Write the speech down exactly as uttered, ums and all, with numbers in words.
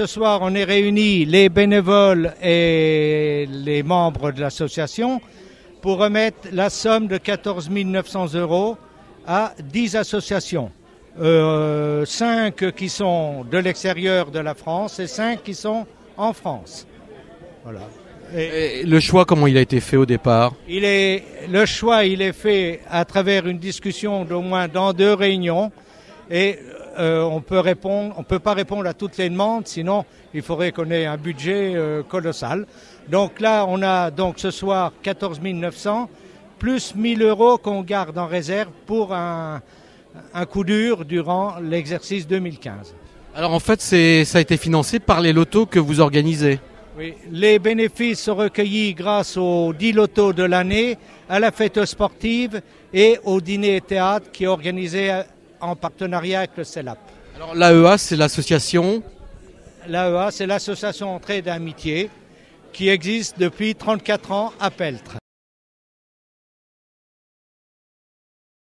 Ce soir, on est réunis, les bénévoles et les membres de l'association, pour remettre la somme de quatorze mille neuf cents euros à dix associations. Euh, cinq qui sont de l'extérieur de la France et cinq qui sont en France. Voilà. Et, et le choix, comment il a été fait au départ? il est, Le choix, il est fait à travers une discussion d'au moins dans deux réunions. Et euh, on peut répondre, on peut pas répondre à toutes les demandes, sinon il faudrait qu'on ait un budget euh, colossal. Donc là, on a donc ce soir quatorze mille neuf cents plus mille euros qu'on garde en réserve pour un, un coup dur durant l'exercice deux mille quinze. Alors en fait, c'est, ça a été financé par les lotos que vous organisez. Oui, les bénéfices sont recueillis grâce aux dix lotos de l'année, à la fête sportive et au dîner et théâtre qui est organisé à, en partenariat avec le CELAP. Alors l'A E A, c'est l'association L'A E A, c'est l'association Entraide et Amitié qui existe depuis trente-quatre ans à Peltre.